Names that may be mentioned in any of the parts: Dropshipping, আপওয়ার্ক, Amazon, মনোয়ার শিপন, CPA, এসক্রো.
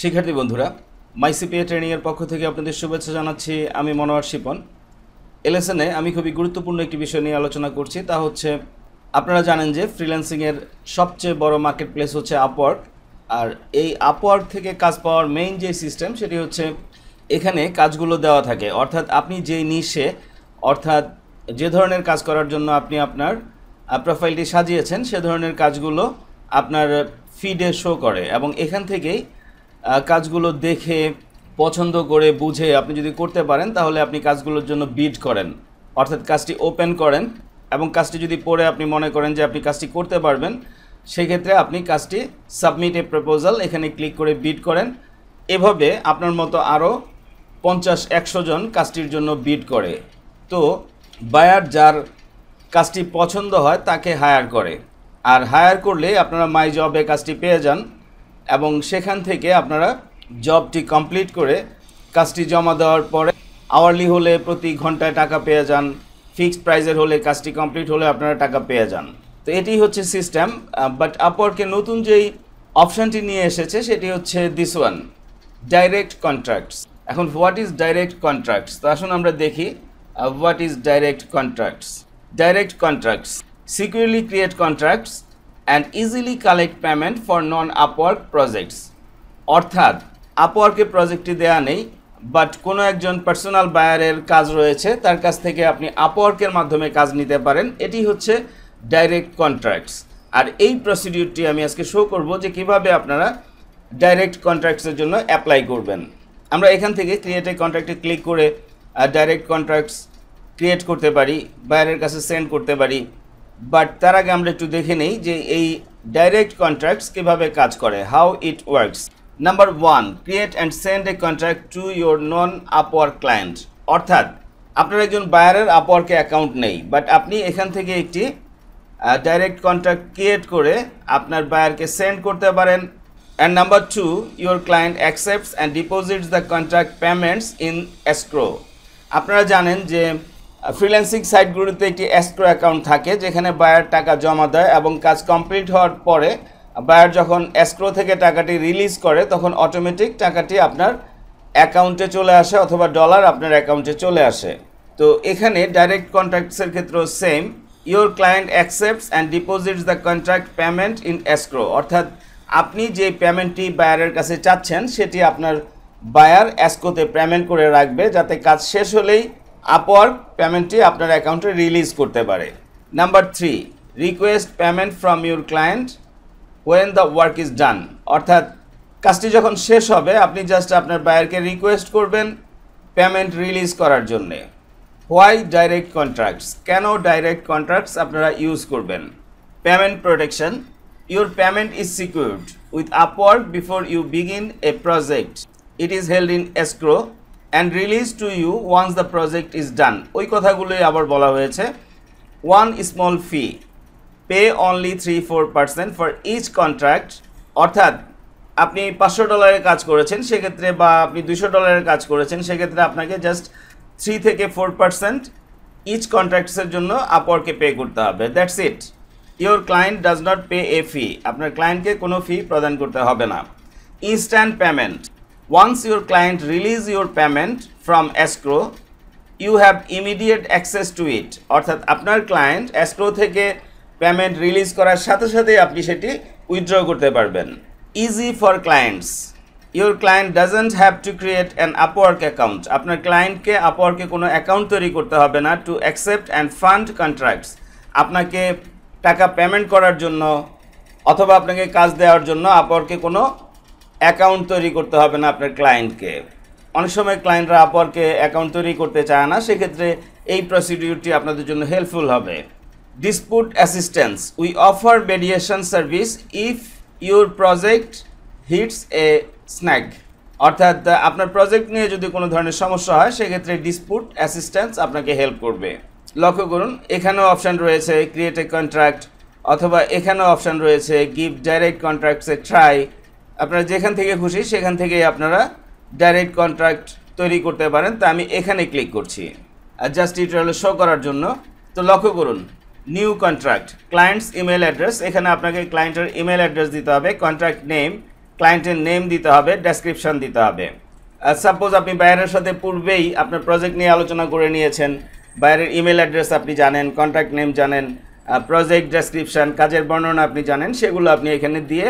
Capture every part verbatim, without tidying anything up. শিক্ষার্থী বন্ধুরা, মাই সিপিএ ট্রেনিংয়ের পক্ষ থেকে আপনাদের শুভেচ্ছা জানাচ্ছি। আমি মনোয়ার শিপন। এলএসএনে আমি খুবই গুরুত্বপূর্ণ একটি বিষয় নিয়ে আলোচনা করছি, তা হচ্ছে আপনারা জানেন যে ফ্রিল্যান্সিংয়ের সবচেয়ে বড় মার্কেট প্লেস হচ্ছে আপওয়ার্ক। আর এই আপওয়ার্ক থেকে কাজ পাওয়ার মেইন যে সিস্টেম সেটি হচ্ছে এখানে কাজগুলো দেওয়া থাকে, অর্থাৎ আপনি যে নিশে অর্থাৎ যে ধরনের কাজ করার জন্য আপনি আপনার প্রোফাইলটি সাজিয়েছেন সে ধরনের কাজগুলো আপনার ফিডে শো করে, এবং এখান থেকেই কাজগুলো দেখে পছন্দ করে বুঝে আপনি যদি করতে পারেন তাহলে আপনি কাজগুলোর জন্য বিড করেন, অর্থাৎ কাজটি ওপেন করেন এবং কাজটি যদি পড়ে আপনি মনে করেন যে আপনি কাজটি করতে পারবেন সেক্ষেত্রে আপনি কাজটি সাবমিট এ প্রপোজাল এখানে ক্লিক করে বিড করেন। এভাবে আপনার মতো আরও পঞ্চাশ একশো জন কাজটির জন্য বিড করে, তো বায়ার যার কাজটি পছন্দ হয় তাকে হায়ার করে, আর হায়ার করলে আপনারা মাই জবে কাজটি পেয়ে যান এবং সেখান থেকে আপনারা জবটি কমপ্লিট করে কাজটি জমা দেওয়ার পরে আওয়ারলি হলে প্রতি ঘন্টায় টাকা পেয়ে যান, ফিক্সড প্রাইজের হলে কাজটি কমপ্লিট হলে আপনারা টাকা পেয়ে যান। তো এটি হচ্ছে সিস্টেম। বাট আপওয়ার্কে নতুন যেই অপশানটি নিয়ে এসেছে সেটি হচ্ছে দিস ওয়ান, ডাইরেক্ট কন্ট্রাক্টস। এখন হোয়াট ইজ ডাইরেক্ট কন্ট্রাক্টস, তো আসুন আমরা দেখি what is direct contracts. Direct contracts securely create contracts and easily collect payment for non-Upwork projects. অর্থাৎ আপওয়ার্কে প্রজেক্টটি দেয়া নেই, বাট কোনো একজন পার্সোনাল বায়ারের কাজ রয়েছে তার কাছ থেকে আপনি আপওয়ার্কের মাধ্যমে কাজ নিতে পারেন, এটি হচ্ছে ডাইরেক্ট কন্ট্রাক্টস। আর এই প্রসিডিউরটি আমি আজকে শো করব যে কিভাবে আপনারা ডাইরেক্ট কন্ট্রাক্টসের জন্য অ্যাপ্লাই করবেন। আমরা এখান থেকে ক্রিয়েট এ কন্ট্রাক্টে ক্লিক করে ডাইরেক্ট কন্ট্রাক্টস ক্রিয়েট করতে পারি, বায়ারের কাছে সেন্ড করতে পারি। বাট তার আগে আমরা একটু দেখে নেই যে এই ডাইরেক্ট কন্ট্রাক্টস কীভাবে কাজ করে, how it works. Number one, create and send a contract to your non আপওয়ার্ক client. অর্থাৎ আপনার একজন বায়ারের আপওয়ার্কে অ্যাকাউন্ট নেই, বাট আপনি এখান থেকে একটি ডাইরেক্ট কন্ট্রাক্ট ক্রিয়েট করে আপনার বায়ারকে সেন্ড করতে পারেন। And number two, your client accepts and deposits the contract payments in এসক্রো। আপনারা জানেন যে ফ্রিল্যান্সিং সাইটগুলোতে একটি এসক্রো অ্যাকাউন্ট থাকে যেখানে বায়ার টাকা জমা দেয় এবং কাজ কমপ্লিট হওয়ার পরে বায়ার যখন এসক্রো থেকে টাকাটি রিলিজ করে তখন অটোমেটিক টাকাটি আপনার অ্যাকাউন্টে চলে আসে অথবা ডলার আপনার অ্যাকাউন্টে চলে আসে। তো এখানে ডাইরেক্ট কন্ট্রাক্টসের ক্ষেত্রেও same, your client accepts and deposits the contract payment in এসক্রো। অর্থাৎ আপনি যে পেমেন্টটি বায়ারের কাছে চাচ্ছেন সেটি আপনার বায়ার এসক্রোতে পেমেন্ট করে রাখবে যাতে কাজ শেষ হলেই আপওয়ার্ক পেমেন্টটি আপনার অ্যাকাউন্টে রিলিজ করতে পারে। Number three, request payment from your client when the work is done. অর্থাৎ কাজটি যখন শেষ হবে আপনি জাস্ট আপনার বায়ারকে রিকোয়েস্ট করবেন পেমেন্ট রিলিজ করার জন্যে। হোয়াই ডাইরেক্ট কন্ট্রাক্টস, কেন ডাইরেক্ট কন্ট্রাক্টস আপনারা ইউজ করবেন। Payment protection, your payment is secured with আপওয়ার্ক before you begin a project, it is held in এসক্রো and released to you once the project is done. ওই কথাগুলোই আবার বলা হয়েছে। One small fee, pay only three to four percent for each contract. অর্থাৎ আপনি পাঁচশো ডলারের কাজ করেছেন সেক্ষেত্রে, বা আপনি দুশো ডলারের কাজ করেছেন সেক্ষেত্রে আপনাকে জাস্ট থ্রি থেকে ফোর পার্সেন্ট ইচ কন্ট্রাক্টসের জন্য আপওয়ার্কে পে করতে হবে, that's it. Your client does not pay a fee, আপনার ক্লায়েন্টকে কোনো ফি প্রদান করতে হবে না। Instant payment, once your client release your payment from escrow you have immediate access to it. অর্থাৎ আপনার ক্লায়েন্ট escrow থেকে পেমেন্ট রিলিজ করার সাথে সাথে আপনি সেটি উইথড্র করতে পারবেন। Easy for clients, your client doesn't have to create an আপওয়ার্ক account, আপনার ক্লায়েন্টকে আপওয়ার্কে কোনো অ্যাকাউন্ট তৈরি করতে হবে না। To accept and fund contracts, আপনাকে টাকা পেমেন্ট করার জন্য অথবা আপনাকে কাজ দেওয়ার জন্য আপওয়ার্কে কোনো অ্যাকাউন্ট তৈরি করতে হবে না আপনার ক্লায়েন্টকে। অনেক সময় ক্লায়েন্টরা আপওয়ার্কে অ্যাকাউন্ট তৈরি করতে চায় না, সেক্ষেত্রে এই প্রসিডিউরটি আপনাদের জন্য হেল্পফুল হবে। Dispute assistance, we offer mediation service if your project hits a snag. অর্থাৎ আপনার প্রজেক্ট নিয়ে যদি কোনো ধরনের সমস্যা হয় সেক্ষেত্রে ডিসপিউট অ্যাসিস্ট্যান্স আপনাকে হেল্প করবে। লক্ষ্য করুন এখানেও অপশান রয়েছে ক্রিয়েট এ কন্ট্রাক্ট, অথবা এখানেও অপশান রয়েছে give direct contracts a try. আপনারা যেখান থেকে খুশি সেখান থেকেই আপনারা ডাইরেক্ট কন্ট্রাক্ট তৈরি করতে পারেন। তা আমি এখানে ক্লিক করছি জাস্ট টিউটোরিয়ালে শো করার জন্য। তো লক্ষ্য করুন, new contract, clients email address, এখানে আপনাকে ক্লায়েন্টের ইমেল অ্যাড্রেস দিতে হবে, কন্ট্রাক্ট নেম, ক্লায়েন্টের নেম দিতে হবে, ডেসক্রিপশন দিতে হবে। সাপোজ আপনি বাইরের সাথে পূর্বেই আপনার প্রজেক্ট নিয়ে আলোচনা করে নিয়েছেন, বাইরের ইমেল অ্যাড্রেস আপনি জানেন, কন্ট্যাক্ট নেম জানেন, প্রজেক্ট ডেসক্রিপশন, কাজের বর্ণনা আপনি জানেন, সেগুলো আপনি এখানে দিয়ে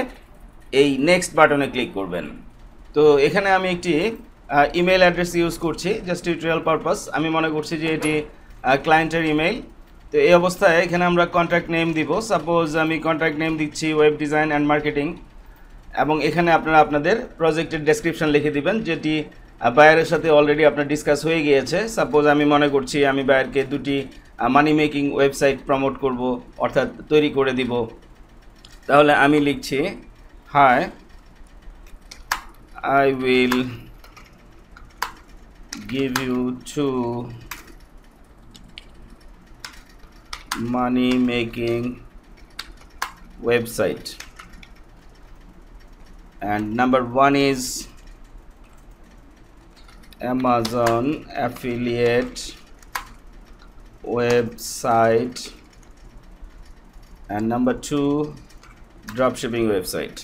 এই নেক্সট বাটনে ক্লিক করবেন। তো এখানে আমি একটি ইমেল অ্যাড্রেস ইউজ করছি জাস্ট টিউটোরিয়াল পারপাস। আমি মনে করছি যে এটি ক্লায়েন্টের ইমেল। তো এই অবস্থায় এখানে আমরা কন্ট্যাক্ট নেম দিব। সাপোজ আমি কন্ট্যাক্ট নেম দিচ্ছি ওয়েব ডিজাইন অ্যান্ড মার্কেটিং, এবং এখানে আপনারা আপনাদের প্রজেক্টের ডেসক্রিপশন লিখে দিবেন, যেটি বায়ারের সাথে অলরেডি আপনার ডিসকাস হয়ে গিয়েছে। সাপোজ আমি মনে করছি আমি বায়ারকে দুটি মানি মেকিং ওয়েবসাইট প্রমোট করব, অর্থাৎ তৈরি করে দিব। তাহলে আমি লিখছি hi I will give you two money making website, and number one is Amazon affiliate website and number two dropshipping website.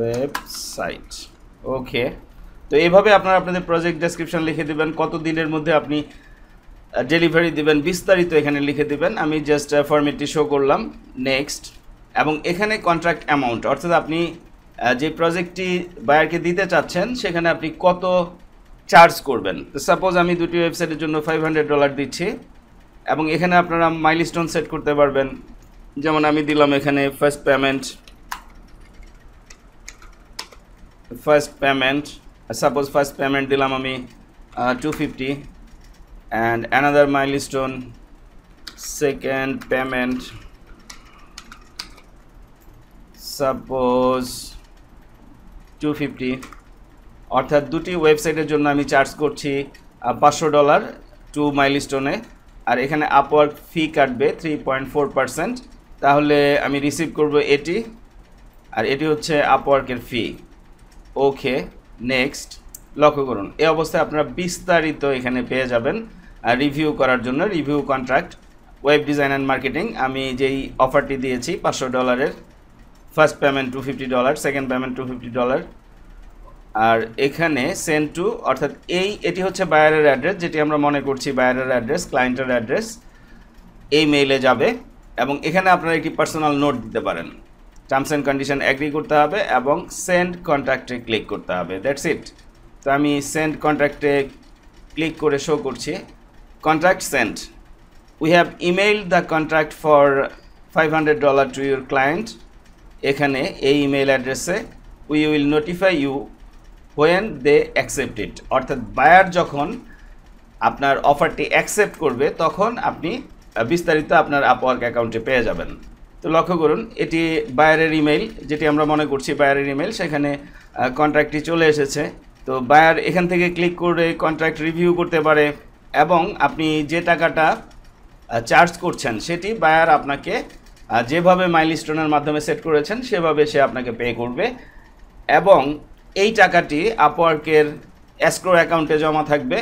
Website okay. তো এইভাবে আপনারা আপনাদের প্রজেক্ট ডেসক্রিপশন লিখে দেবেন, কত দিনের মধ্যে আপনি ডেলিভারি দেবেন বিস্তারিত এখানে লিখে দেবেন। আমি জাস্ট ফর্মেটটি শো করলাম, নেক্সট। এবং এখানে কন্ট্রাক্ট অ্যামাউন্ট, অর্থাৎ আপনি যে প্রজেক্টটি বায়ারকে দিতে চাচ্ছেন সেখানে আপনি কত চার্জ করবেন। তো সাপোজ আমি দুটি ওয়েবসাইটের জন্য ফাইভ হান্ড্রেড ডলার দিচ্ছি, এবং এখানে আপনারা মাইলস্টোন সেট করতে পারবেন। যেমন আমি দিলাম এখানে first payment first payment suppose first payment দিলাম আমি two fifty, and another milestone second payment suppose two fifty. অর্থাৎ দুটি ওয়েবসাইটের জন্য আমি চার্জ করছি পাঁচশো ডলার টু মাইলস্টোনে, আর এখানে আপওয়ার্ক ফি কাটবে থ্রি পয়েন্ট ফোর পার্সেন্ট। তাহলে আমি রিসিভ করব এটি, আর এটি হচ্ছে আপওয়ার্কের ফি। ওকে, নেক্সট। লক্ষ্য করুন, এই অবস্থায় আপনারা বিস্তারিত এখানে পেয়ে যাবেন রিভিউ করার জন্য। Review contract web design and marketing, আমি যেই অফারটি দিয়েছি পাঁচশো ডলারের, first payment two fifty dollar second payment two fifty dollar আর এখানে সেন্ড টু, অর্থাৎ এই এটি হচ্ছে বায়ারের অ্যাড্রেস, যেটি আমরা মনে করছি বায়ারের অ্যাড্রেস, ক্লায়েন্টের অ্যাড্রেস এই মেইলে যাবে। এবং এখানে আপনারা একটি পার্সোনাল নোট দিতে পারেন, টার্মস অ্যান্ড কন্ডিশন অ্যাগ্রি করতে হবে এবং সেন্ড কন্ট্রাক্টে ক্লিক করতে হবে। That's it. তো আমি সেন্ড কন্ট্রাক্টে ক্লিক করে শো করছি contract send. We have email the contract for five hundred dollar to your client, এখানে এই ইমেইল অ্যাড্রেসে। We will notify you when they accept it, অর্থাৎ বায়ার যখন আপনার অফারটি অ্যাকসেপ্ট করবে তখন আপনি বিস্তারিত আপনার আপওয়ার্ক অ্যাকাউন্টে পেয়ে যাবেন। তো লক্ষ্য করুন, এটি বায়ারের ইমেল, যেটি আমরা মনে করছি বায়ারের ইমেল, সেখানে কন্ট্রাক্টটি চলে এসেছে। তো বায়ার এখান থেকে ক্লিক করে কন্ট্রাক্ট রিভিউ করতে পারে, এবং আপনি যে টাকাটা চার্জ করছেন সেটি বায়ার আপনাকে যেভাবে মাইলস্টোনের মাধ্যমে সেট করেছেন সেভাবে সে আপনাকে পে করবে, এবং এই টাকাটি আপওয়ার্কের এসক্রো অ্যাকাউন্টে জমা থাকবে।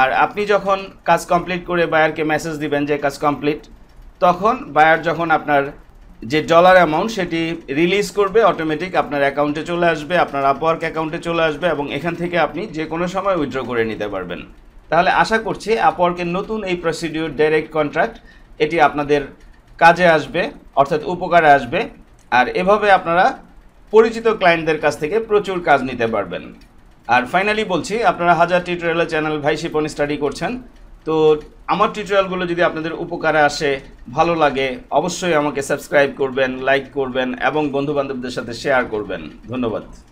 আর আপনি যখন কাজ কমপ্লিট করে বায়ারকে মেসেজ দিবেন যে কাজ কমপ্লিট, তখন বায়ার যখন আপনার যে ডলার অ্যামাউন্ট সেটি রিলিজ করবে অটোমেটিক আপনার অ্যাকাউন্টে চলে আসবে, আপনার আপওয়ার্ক অ্যাকাউন্টে চলে আসবে, এবং এখান থেকে আপনি যে কোনো সময় উইথড্র করে নিতে পারবেন। তাহলে আশা করছি আপওয়ার্কের নতুন এই প্রসিডিউর ডাইরেক্ট কন্ট্রাক্ট এটি আপনাদের কাজে আসবে, অর্থাৎ উপকারে আসবে। আর এভাবে আপনারা পরিচিত ক্লায়েন্টদের কাছ থেকে প্রচুর কাজ নিতে পারবেন। আর ফাইনালি বলছি, আপনারা হাজার টিউটোরিয়ালের চ্যানেল ভাই শিপন স্টাডি করছেন। তো আমার টিউটোরিয়ালগুলো যদি আপনাদের উপকারে আসে, ভালো লাগে, অবশ্যই আমাকে সাবস্ক্রাইব করবেন, লাইক করবেন এবং বন্ধুবান্ধবদের সাথে শেয়ার করবেন। ধন্যবাদ।